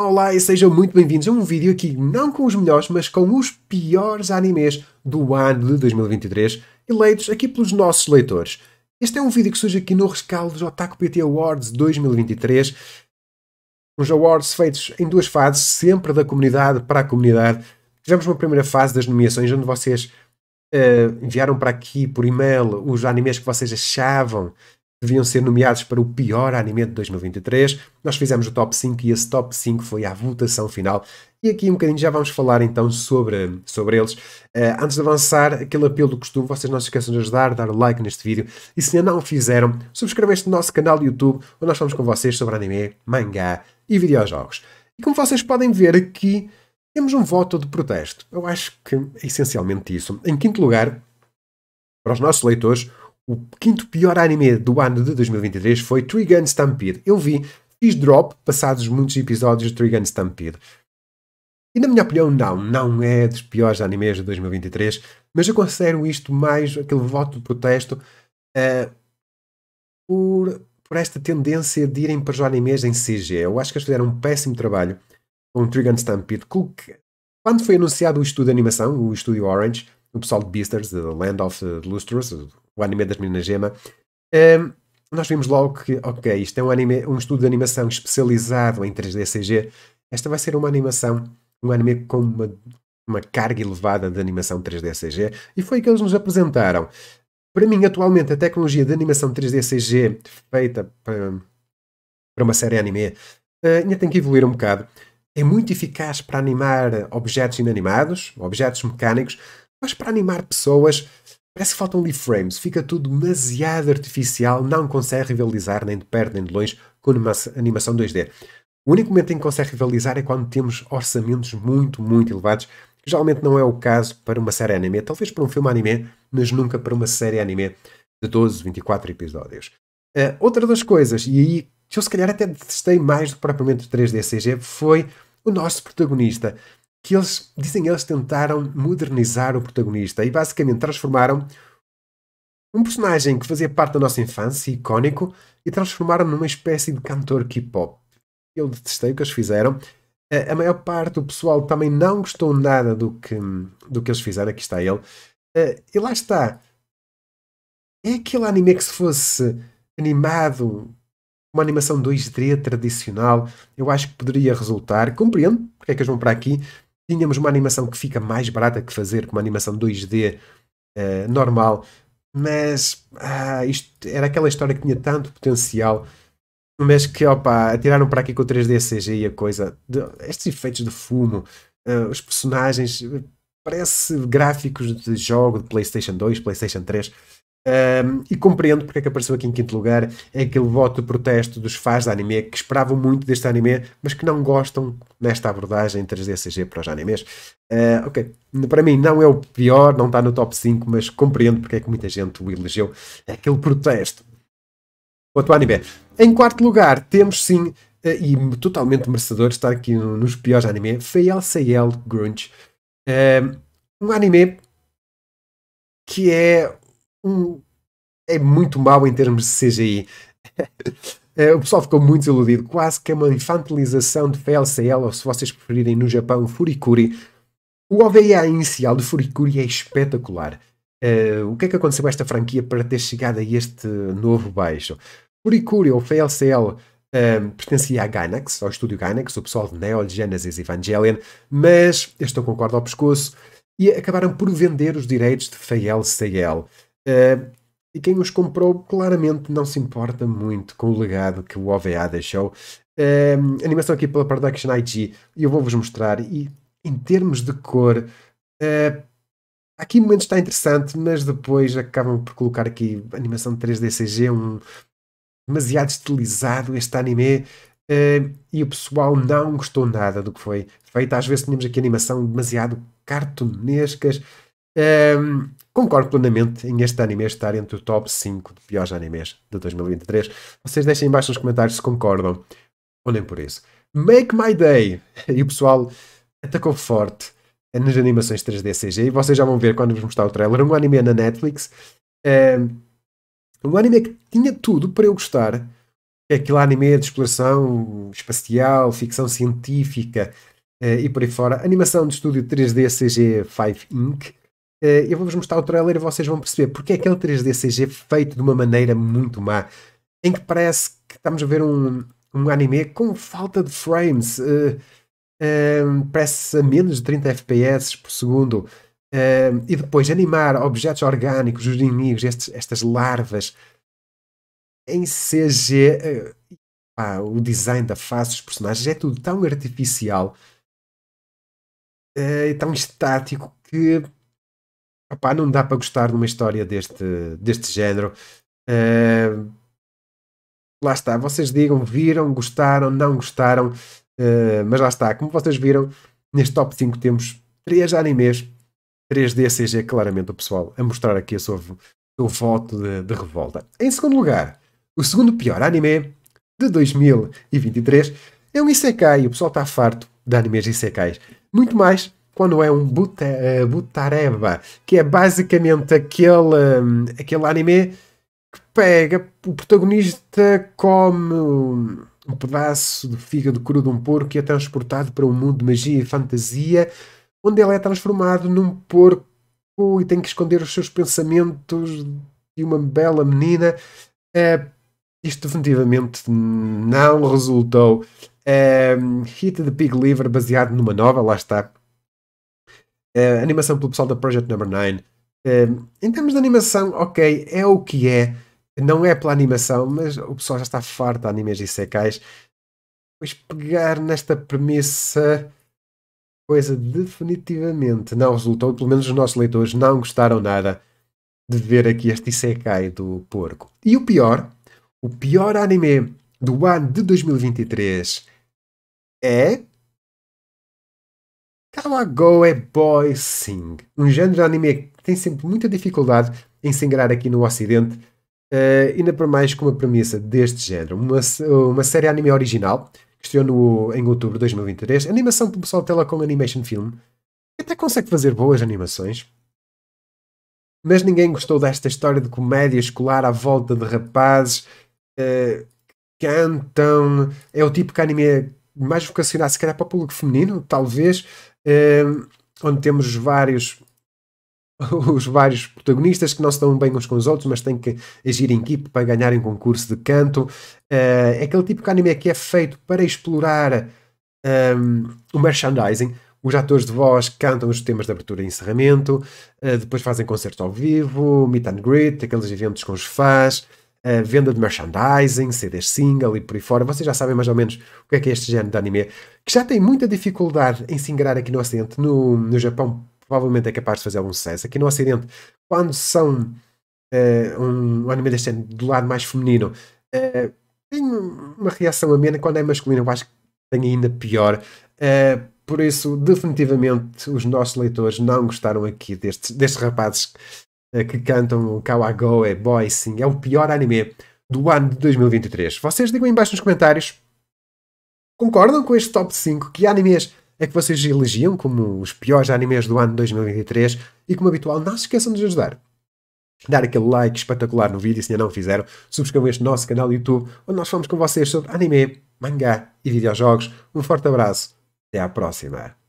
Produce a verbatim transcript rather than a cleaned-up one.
Olá e sejam muito bem-vindos a um vídeo aqui não com os melhores, mas com os piores animes do ano de dois mil e vinte e três, eleitos aqui pelos nossos leitores. Este é um vídeo que surge aqui no rescaldo dos OtakuPT Awards dois mil e vinte e três, uns awards feitos em duas fases, sempre da comunidade para a comunidade. Tivemos uma primeira fase das nomeações, onde vocês uh, enviaram para aqui por e-mail os animes que vocês achavam deviam ser nomeados para o pior anime de dois mil e vinte e três. Nós fizemos o top cinco e esse top cinco foi à votação final. E aqui um bocadinho já vamos falar então sobre, sobre eles. Uh, antes de avançar, aquele apelo do costume, vocês não se esqueçam de ajudar, dar o like neste vídeo. E se ainda não o fizeram, subscrevam este nosso canal do YouTube, onde nós falamos com vocês sobre anime, mangá e videojogos. E como vocês podem ver aqui, temos um voto de protesto. Eu acho que é essencialmente isso. Em quinto lugar, para os nossos leitores, o quinto pior anime do ano de dois mil e vinte e três foi Trigun Stampede. Eu vi, fiz drop, passados muitos episódios de Trigun Stampede. E na minha opinião, não, não é dos piores animes de dois mil e vinte e três, mas eu considero isto mais aquele voto de protesto uh, por, por esta tendência de irem para os animes em C G. Eu acho que eles fizeram um péssimo trabalho com Trigun Stampede. Quando foi anunciado o estúdio de animação, o estúdio Orange, o pessoal de Beastars, de Land of Lustrous, o anime das meninas gema, um, nós vimos logo que, ok, isto é um, anime, um estudo de animação especializado em três D C G, esta vai ser uma animação, um anime com uma, uma carga elevada de animação três D C G, e foi o que eles nos apresentaram. Para mim, atualmente, a tecnologia de animação três D C G feita para, para uma série anime, ainda tem que evoluir um bocado. É muito eficaz para animar objetos inanimados, objetos mecânicos, mas para animar pessoas parece que faltam ali frames, fica tudo demasiado artificial, não consegue rivalizar nem de perto nem de longe com uma animação dois D. O único momento em que consegue rivalizar é quando temos orçamentos muito, muito elevados, que geralmente não é o caso para uma série anime, talvez para um filme anime, mas nunca para uma série anime de doze, vinte e quatro episódios. Uh, outra das coisas, e aí eu se calhar até detestei mais do que propriamente três D C G, foi o nosso protagonista. Que eles, dizem eles, tentaram modernizar o protagonista e basicamente transformaram um personagem que fazia parte da nossa infância, icónico, e transformaram numa espécie de cantor K-pop. Eu detestei o que eles fizeram. A maior parte do pessoal também não gostou nada do que, do que eles fizeram. Aqui está ele. E lá está. É aquele anime que se fosse animado, uma animação dois D tradicional, eu acho que poderia resultar. Compreendo porque é que eles vão para aqui. Tínhamos uma animação que fica mais barata que fazer que uma animação dois D uh, normal, mas ah, isto era aquela história que tinha tanto potencial, mas que opa, atiraram para aqui com o três D C G e a coisa, de, estes efeitos de fumo, uh, os personagens, parece gráficos de jogo de PlayStation dois, PlayStation três, um, e compreendo porque é que apareceu aqui em quinto lugar. É aquele voto de protesto dos fãs de anime que esperavam muito deste anime, mas que não gostam nesta abordagem três D C G para os animes. Uh, ok, para mim não é o pior, não está no top cinco, mas compreendo porque é que muita gente o elegeu. É aquele protesto quanto ao anime. Em quarto lugar temos sim, uh, e totalmente merecedor, está aqui no, nos piores anime, F L C L: Grunge. Uh, um anime que é Um, é muito mau em termos de C G I. O pessoal ficou muito desiludido, quase que é uma infantilização de F L C L, ou se vocês preferirem no Japão, Furikuri. O O V A inicial de Furikuri é espetacular. Uh, o que é que aconteceu a esta franquia para ter chegado a este novo baixo? Furikuri, ou F L C L, uh, pertencia a Gainax, ao estúdio Gainax, o pessoal de Neo Genesis Evangelion, mas eu estou com corda ao pescoço e acabaram por vender os direitos de F L C L. Uh, e quem os comprou claramente não se importa muito com o legado que o O V A deixou. Uh, animação aqui pela Production I G, e eu vou-vos mostrar. E em termos de cor, uh, aqui momentos está interessante, mas depois acabam por colocar aqui animação de três D C G, um demasiado estilizado este anime, uh, e o pessoal não gostou nada do que foi feito. Às vezes tínhamos aqui animação demasiado cartunescas. Um, concordo plenamente em este anime estar entre o top cinco de piores animes de dois mil e vinte e três. Vocês deixem embaixo nos comentários se concordam ou nem por isso. Make My Day! E o pessoal atacou forte nas animações três D C G, e vocês já vão ver quando vos mostrar o trailer. Um anime na Netflix, um, um anime que tinha tudo para eu gostar, aquele anime de exploração espacial, ficção científica uh, e por aí fora, animação de estúdio três D C G cinco Inc. Uh, eu vou-vos mostrar o trailer e vocês vão perceber porque é que é um três D C G feito de uma maneira muito má, em que parece que estamos a ver um, um anime com falta de frames, uh, uh, parece a menos de trinta F P S por segundo. Uh, e depois animar objetos orgânicos, os inimigos, estes, estas larvas em C G. Uh, pá, o design da face dos personagens é tudo tão artificial e uh, tão estático que opá, não dá para gostar de uma história deste, deste género. Uh, lá está, vocês digam, viram, gostaram, não gostaram, uh, mas lá está, como vocês viram, neste top cinco temos três animes três D C G, claramente o pessoal a mostrar aqui o seu voto de, de revolta. Em segundo lugar, o segundo pior anime de dois mil e vinte e três é um isekai. O pessoal está farto de animes isekais. Muito mais quando é um buta, uh, Butareba, que é basicamente aquele, um, aquele anime que pega, o protagonista come um, um pedaço de fígado cru de um porco e é transportado para um mundo de magia e fantasia, onde ele é transformado num porco e tem que esconder os seus pensamentos de uma bela menina. É, isto definitivamente não resultou. É, Hit the Pig Liver, baseado numa nova, lá está. É, animação pelo pessoal da Project Number nove. É, em termos de animação, ok, é o que é. Não é pela animação, mas o pessoal já está farto de animes isekais. Pois pegar nesta premissa... coisa definitivamente não resultou, pelo menos os nossos leitores não gostaram nada de ver aqui este isekai do porco. E o pior, o pior anime do ano de dois mil e vinte e três é Kawagoe Boys Sing, um género de anime que tem sempre muita dificuldade em se ingrar aqui no ocidente, uh, ainda por mais com uma premissa deste género. Uma, uma série anime original questiono em outubro de dois mil e vinte e três. Animação pelo pessoal Telecom Animation Film. Até consegue fazer boas animações. Mas ninguém gostou desta história de comédia escolar à volta de rapazes uh, que cantam. É o tipo de anime mais vocacionado, se calhar, para o público feminino, talvez. Uh, onde temos vários, os vários protagonistas que não se dão bem uns com os outros, mas têm que agir em equipe para ganharem um concurso de canto. Uh, é aquele tipo de anime que é feito para explorar um, o merchandising. Os atores de voz cantam os temas de abertura e encerramento, uh, depois fazem concertos ao vivo, meet and greet, aqueles eventos com os fãs, uh, venda de merchandising, C Ds single e por aí fora. Vocês já sabem mais ou menos o que é que é este género de anime, que já tem muita dificuldade em se ingrar aqui no ocidente. No, no Japão provavelmente é capaz de fazer algum sucesso. Aqui no ocidente, quando são uh, um anime deste do lado mais feminino, uh, tem uma reação amena. Quando é masculino, eu acho que tem ainda pior. Uh, por isso, definitivamente, os nossos leitores não gostaram aqui destes, destes rapazes uh, que cantam o Kawagoe Boys Sing. É o pior anime do ano de dois mil e vinte e três. Vocês digam aí embaixo nos comentários, concordam com este top cinco? Que animes é que vocês elegiam como os piores animes do ano de dois mil e vinte e três? E como habitual, não se esqueçam de nos ajudar. Dar aquele like espetacular no vídeo, se ainda não fizeram. Subscrevam este nosso canal do YouTube, onde nós falamos com vocês sobre anime, mangá e videojogos. Um forte abraço. Até à próxima.